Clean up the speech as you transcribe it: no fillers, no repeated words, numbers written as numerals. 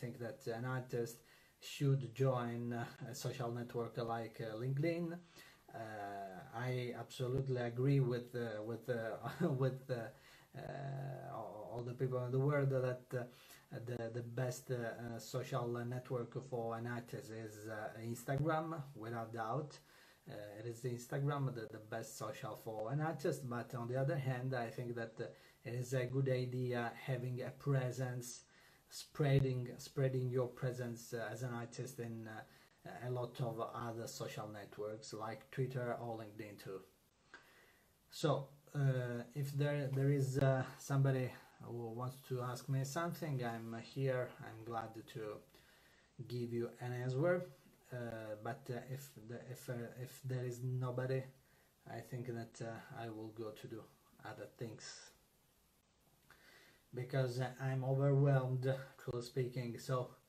think that an artist should join a social network like LinkedIn. I absolutely agree with all the people in the world that the best social network for an artist is Instagram, without doubt. It is Instagram the best social for an artist, but on the other hand, I think that it is a good idea having a presence, spreading your presence as an artist in a lot of other social networks like Twitter or LinkedIn too. So if there is somebody who wants to ask me something, I'm here, I'm glad to give you an answer. But if there is nobody, I think that I will go to do other things because I'm overwhelmed, truly speaking. So